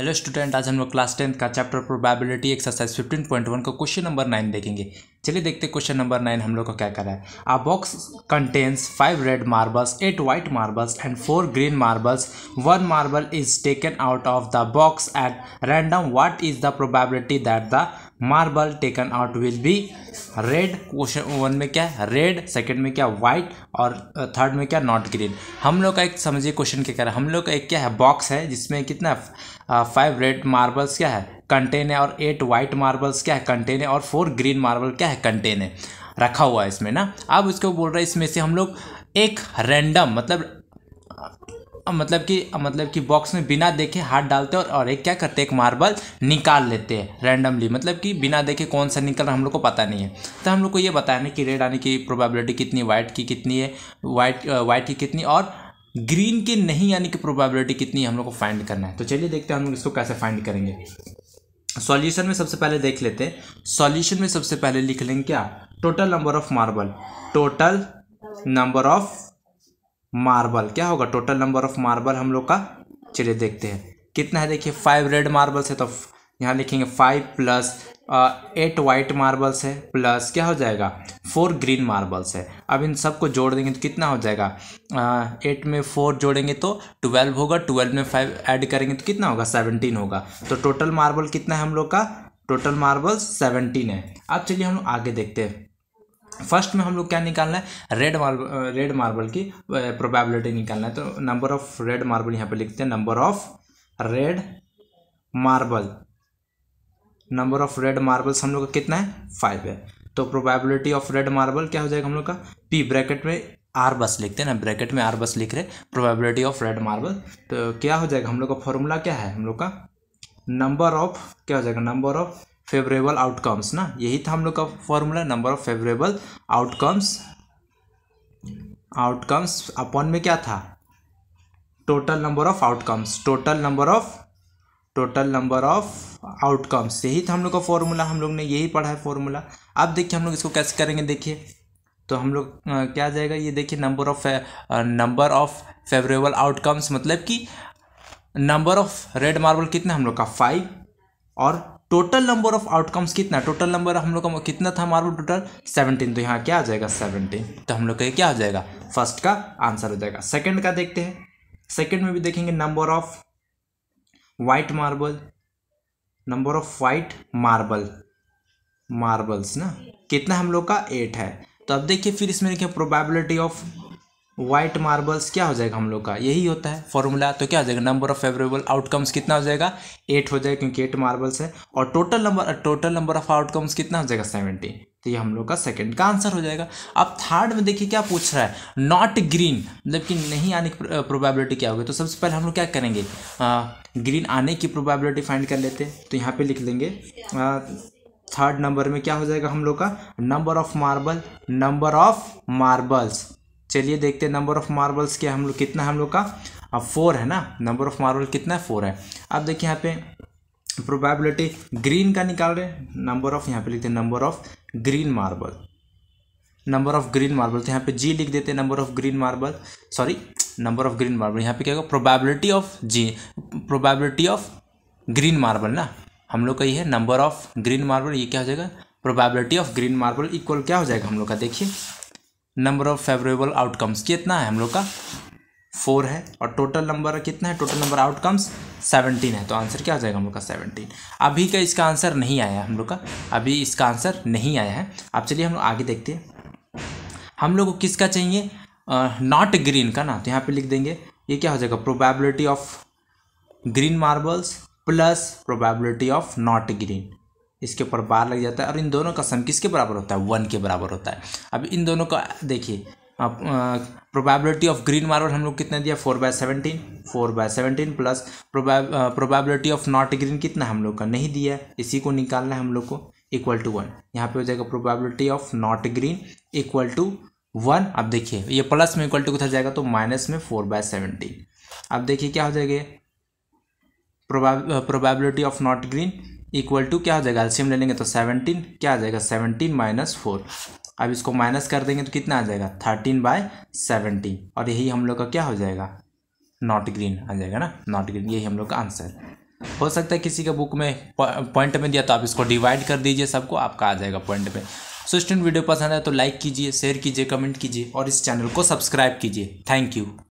Hello student, आज हम लोग क्लास 10 का चैप्टर प्रोबेबिलिटी एक्सरसाइज 15.1 का क्वेश्चन नंबर 9 देखेंगे। चलिए देखते हैं क्वेश्चन नंबर 9 हम लोग को क्या करा है। A box contains 5 red marbles, 8 white marbles and 4 green marbles. 1 marble is taken out of the box at random. What is the probability that the marble taken out will be red. Question 1 में क्या है red, second में क्या white और third में क्या not green. हम लोग का एक समझिए क्वेश्चन क्या करा, हम लोग का एक क्या है बॉक्स है जिसमें कितना 5 रेड मार्बल्स क्या है कंटेन है और 8 व्हाइट मार्बल्स क्या है कंटेन है और 4 ग्रीन मार्बल क्या है कंटेन है रखा हुआ है इसमें ना। अब उसको बोल रहा है इसमें से हम लोग एक रैंडम मतलब कि बॉक्स में बिना देखे हाथ डालते हैं और एक क्या करते हैं एक मार्बल निकाल लेते हैं रैंडमली, मतलब कि बिना देखे कौन सा निकल रहा हम लोग को पता नहीं है। तो हम लोग को ये बताना है कि रेड आने की प्रोबेबिलिटी कितनी, वाइट की कितनी है, वाइट की कितनी और ग्रीन के नहीं यानी कि प्रोबेबिलिटी कितनी हम लोग को फाइंड करना है। तो चलिए देखते हैं हम लोग इसको कैसे फाइंड करेंगे। सॉल्यूशन में सबसे पहले देख लेते हैं। सॉल्यूशन में सबसे पहले लिख लेंगे क्या total number of marble. Total number of marble क्या होगा, टोटल नंबर ऑफ मार्बल हम लोग का चलिए देखते हैं कितना है। देखिए 5 रेड मार्बल्स है तो यहाँ लिखेंगे 5 प्लस 8 वाइट मार्बल्स है प्लस क्या हो जाएगा 4 ग्रीन मार्बल्स है। अब इन सबको जोड़ देंगे तो कितना हो जाएगा 8 में 4 जोड़ेंगे तो 12 होगा, 12 में 5 ऐड करेंगे तो कितना होगा 17 होगा। तो टोटल मार्बल कितना है हम लोग का, टोटल मार्बल्स 17 है। अब चलिए हम लोग आगे देखते हैं। फर्स्ट में हम लोग क्या निकालना है रेड मार्बल की प्रोबेबिलिटी निकालना है। तो नंबर ऑफ रेड मार्बल यहाँ पे लिखते हैं number of red marble. Number of red marbles हम लोग का कितना है 5 है। तो प्रोबेबिलिटी ऑफ रेड मार्बल क्या हो जाएगा हम लोग का पी, ब्रैकेट में आर बस लिखते हैं ना, ब्रैकेट में आर बस लिख रहे प्रोबेबिलिटी ऑफ रेड मार्बल। तो क्या हो जाएगा हम लोग का फॉर्मूला क्या है हम लोग का नंबर ऑफ क्या हो जाएगा नंबर ऑफ फेवरेबल आउटकम्स ना, यही था हम लोग का formula number of favourable outcomes upon में क्या था total number of outcomes, total number of outcomes, यही था हम लोग का फॉर्मूला, हम लोग ने यही पढ़ा है फॉर्मूला। अब देखिए हम लोग इसको कैसे करेंगे। देखिए तो हम लोग क्या जाएगा ये देखिए नंबर ऑफ फेवरेबल आउटकम्स मतलब कि नंबर ऑफ रेड मार्बल कितना हम लोग का 5 और टोटल नंबर ऑफ आउटकम्स कितना, टोटल नंबर हम लोग का कितना था मार्बल टोटल 17। तो यहाँ क्या आ जाएगा 17। तो हम लोग का क्या हो जाएगा फर्स्ट का आंसर हो जाएगा। सेकंड का देखते हैं। सेकंड में भी देखेंगे number of white marble, number of white marbles ना कितना हम लोग का 8 है। तो अब देखिए फिर इसमें देखिए प्रोबेबिलिटी ऑफ वाइट मार्बल्स क्या हो जाएगा हम लोग का, यही होता है फॉर्मूला। तो क्या हो जाएगा नंबर ऑफ फेवरेबल आउटकम्स कितना हो जाएगा 8 हो जाएगा क्योंकि 8 मार्बल्स है और टोटल नंबर ऑफ आउटकम्स कितना हो जाएगा 17। तो ये हम लोग का सेकंड का आंसर हो जाएगा। अब थर्ड में देखिए क्या पूछ रहा है नॉट ग्रीन मतलब कि नहीं आने की प्रोबेबिलिटी क्या होगी। तो सबसे पहले हम लोग क्या करेंगे ग्रीन आने की प्रोबेबिलिटी फाइंड कर लेते हैं। तो यहाँ पर लिख लेंगे थर्ड नंबर में क्या हो जाएगा हम लोग का नंबर ऑफ मार्बल्स। चलिए देखते हैं नंबर ऑफ मार्बल्स क्या हम लोग कितना हम लोग का अब 4 है ना, नंबर ऑफ मार्बल कितना है 4 है। अब देखिए यहाँ पे प्रोबेबिलिटी ग्रीन का निकाल रहे हैं नंबर ऑफ, यहाँ पे लिखते हैं नंबर ऑफ ग्रीन मार्बल। तो यहाँ पे जी लिख देते हैं नंबर ऑफ ग्रीन मार्बल। यहाँ पे क्या होगा probability of G, probability of green marble ना हम लोग का ये है नंबर ऑफ ग्रीन मार्बल। ये क्या हो जाएगा probability of green marble equal क्या हो जाएगा हम लोग का देखिए नंबर ऑफ फेवरेबल आउटकम्स कितना है हम लोग का 4 है और टोटल नंबर कितना है, टोटल नंबर आउटकम्स 17 है। तो आंसर क्या हो जाएगा हम लोग का 17। अभी का इसका आंसर नहीं आया है हम लोग का, अभी इसका आंसर नहीं आया है। अब चलिए हम लोग आगे देखते हैं हम लोग को किसका चाहिए नॉट ग्रीन का ना। तो यहाँ पे लिख देंगे ये क्या हो जाएगा probability of green marbles plus probability of not green, इसके ऊपर बार लग जाता है और इन दोनों का सम किसके बराबर होता है 1 के बराबर होता है। अब इन दोनों का देखिए प्रोबेबिलिटी ऑफ ग्रीन मार्बल हम लोग कितना दिया 4/17 plus probability of not green कितना हम लोग का नहीं दिया, इसी को निकालना है हम लोग को इक्वल टू 1। यहाँ पे हो जाएगा probability of not green equal to 1। अब देखिए ये प्लस में इक्वल टू कितना जाएगा तो माइनस में 4/17। अब देखिए क्या हो जाएगा probability of not green equal to क्या हो जाएगा एलसीएम ले लेंगे तो 17 क्या आ जाएगा 17 माइनस 4। अब इसको माइनस कर देंगे तो कितना आ जाएगा 13/17 और यही हम लोग का क्या हो जाएगा नॉट ग्रीन आ जाएगा ना, नॉट ग्रीन यही हम लोग का आंसर। हो सकता है किसी के बुक में पॉइंट में दिया तो आप इसको डिवाइड कर दीजिए सबको, आपका आ जाएगा पॉइंट पे। सो स्टूडेंट वीडियो पसंद है तो लाइक कीजिए, शेयर कीजिए, कमेंट कीजिए और इस चैनल को सब्सक्राइब कीजिए। Thank you.